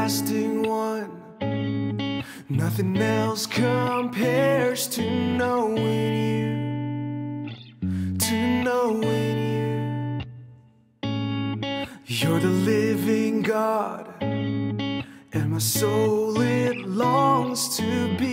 everlasting one. Nothing else compares to knowing you, to knowing you. You're the living God, and my soul, it longs to be